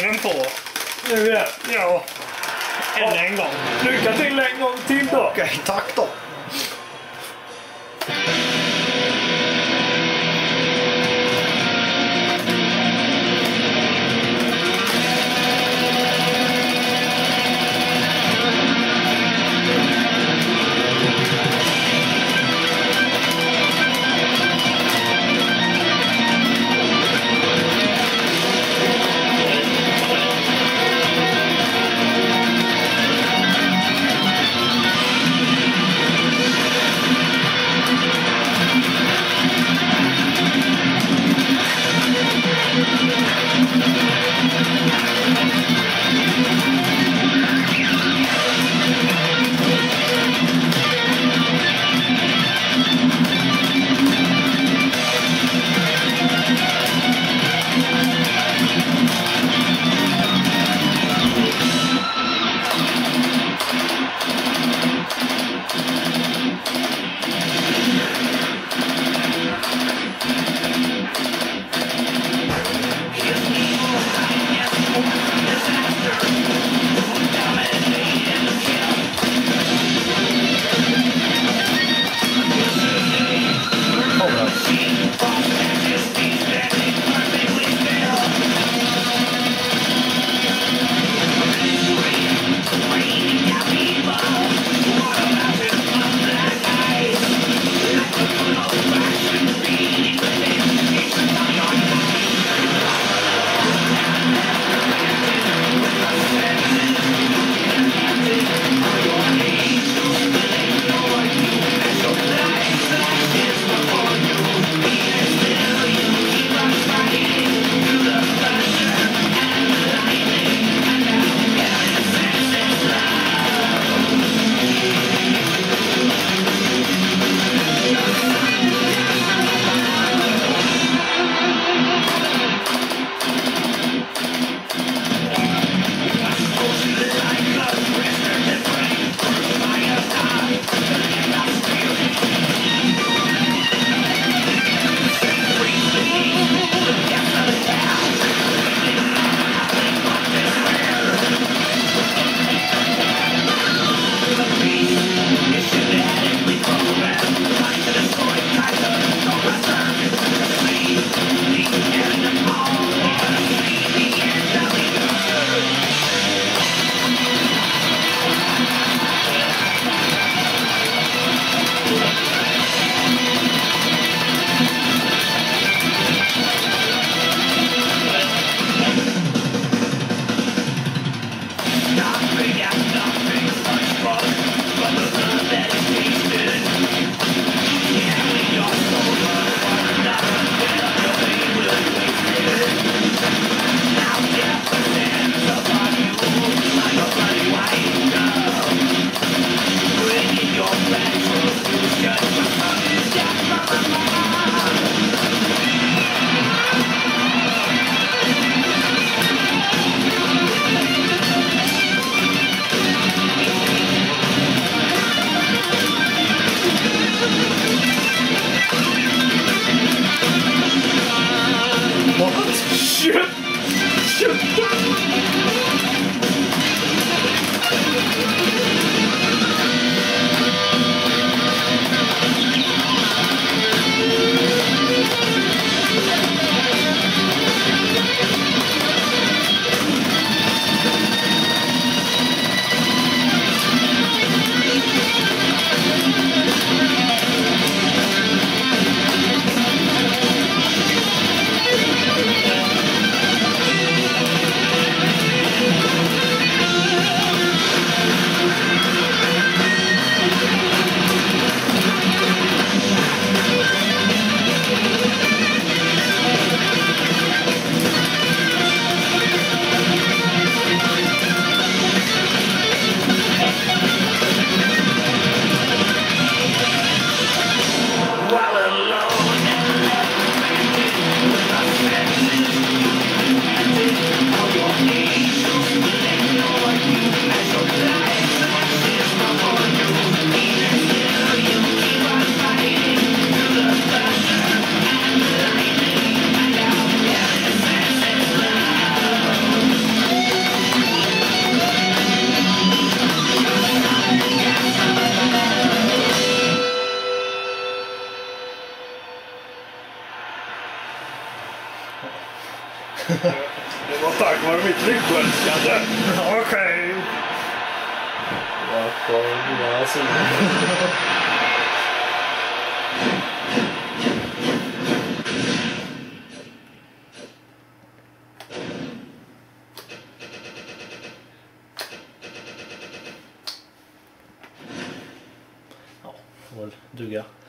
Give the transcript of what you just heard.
Den på. Nu är det. Ja. En gång. Lycka till en gång till då. Okej, tack då. Det var tack vare mitt lyckönskande. Okej. Varför var jag så? Ja, det duger.